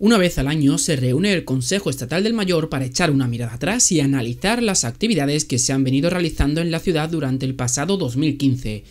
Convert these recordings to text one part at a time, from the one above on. Una vez al año se reúne el Consejo Estatal del Mayor para echar una mirada atrás y analizar las actividades que se han venido realizando en la ciudad durante el pasado 2015.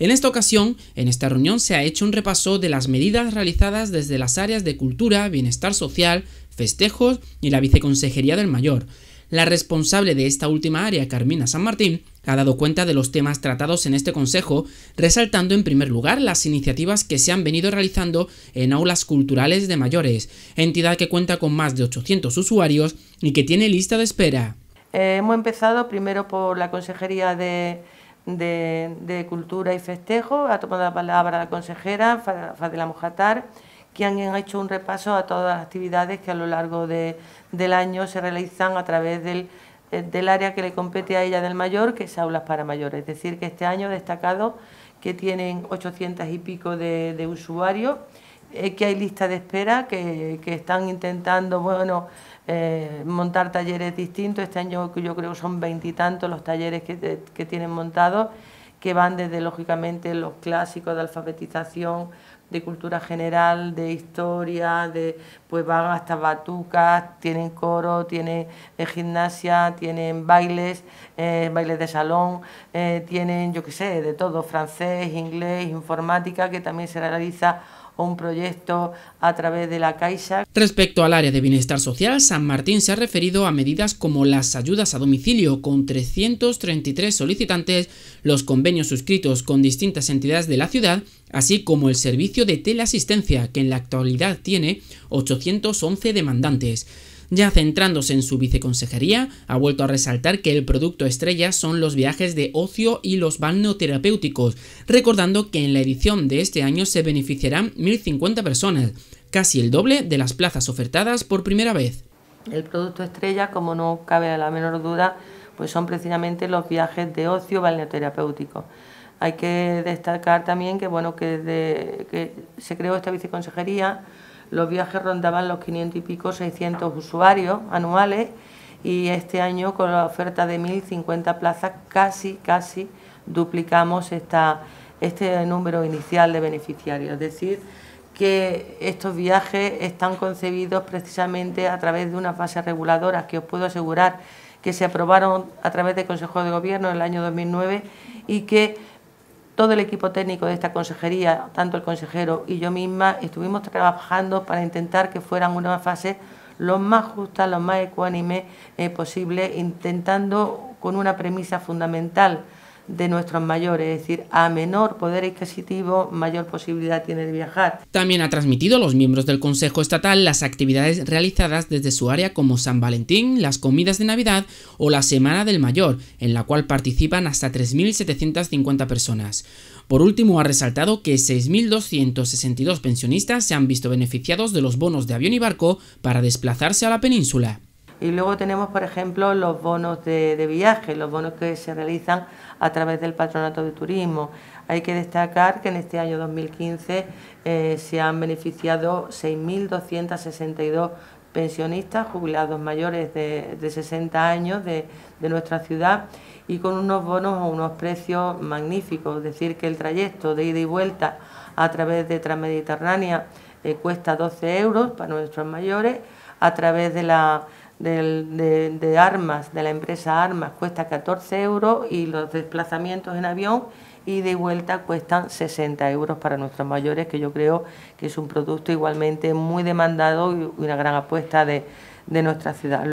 En esta ocasión, en esta reunión se ha hecho un repaso de las medidas realizadas desde las áreas de Cultura, Bienestar Social, Festejos y la Viceconsejería del Mayor. La responsable de esta última área, Carmina San Martín, ha dado cuenta de los temas tratados en este consejo, resaltando en primer lugar las iniciativas que se han venido realizando en Aulas Culturales de Mayores, entidad que cuenta con más de 800 usuarios y que tiene lista de espera. Hemos empezado primero por la Consejería de Cultura y Festejos, ha tomado la palabra la consejera, Fadela Mojatar, que han hecho un repaso a todas las actividades que a lo largo del año se realizan a través del área que le compete a ella del mayor, que es Aulas para Mayores. Es decir, que este año destacado que tienen 800 y pico de usuarios, que hay lista de espera, que están intentando montar talleres distintos. Este año yo creo que son 20 y tantos los talleres que tienen montados, que van desde, lógicamente, los clásicos de alfabetización, de cultura general, de historia, van hasta batucas, tienen coro, tienen gimnasia, tienen bailes, bailes de salón, tienen, yo qué sé, de todo, francés, inglés, informática, que también se realiza un proyecto a través de la Caixa. Respecto al área de bienestar social, San Martín se ha referido a medidas como las ayudas a domicilio con 333 solicitantes, los convenios suscritos con distintas entidades de la ciudad, así como el servicio de teleasistencia, que en la actualidad tiene 811 demandantes. Ya centrándose en su viceconsejería, ha vuelto a resaltar que el producto estrella son los viajes de ocio y los balneoterapéuticos, recordando que en la edición de este año se beneficiarán 1.050 personas, casi el doble de las plazas ofertadas por primera vez. El producto estrella, como no cabe la menor duda, pues son precisamente los viajes de ocio balneoterapéuticos. Hay que destacar también que, que se creó esta viceconsejería, los viajes rondaban los 500 y pico, 600 usuarios anuales, y este año con la oferta de 1.050 plazas casi duplicamos este número inicial de beneficiarios. Es decir, que estos viajes están concebidos precisamente a través de unas bases reguladoras que os puedo asegurar que se aprobaron a través del Consejo de Gobierno en el año 2009 y que todo el equipo técnico de esta consejería, tanto el consejero y yo misma, estuvimos trabajando para intentar que fueran una fase lo más justa, lo más ecuánime posible, intentando con una premisa fundamental de nuestros mayores, es decir, a menor poder adquisitivo, mayor posibilidad tiene de viajar. También ha transmitido a los miembros del Consejo Estatal las actividades realizadas desde su área, como San Valentín, las comidas de Navidad o la Semana del Mayor, en la cual participan hasta 3.750 personas. Por último, ha resaltado que 6.262 pensionistas se han visto beneficiados de los bonos de avión y barco para desplazarse a la península. Y luego tenemos, por ejemplo, los bonos de viaje, los bonos que se realizan a través del Patronato de Turismo. Hay que destacar que en este año 2015 se han beneficiado 6.262 pensionistas, jubilados mayores de 60 años de nuestra ciudad, y con unos bonos o unos precios magníficos. Es decir, que el trayecto de ida y vuelta a través de Transmediterránea cuesta 12 € para nuestros mayores, a través de Armas, de la empresa Armas, cuesta 14 € y los desplazamientos en avión y de vuelta cuestan 60 € para nuestros mayores, que yo creo que es un producto igualmente muy demandado y una gran apuesta de nuestra ciudad.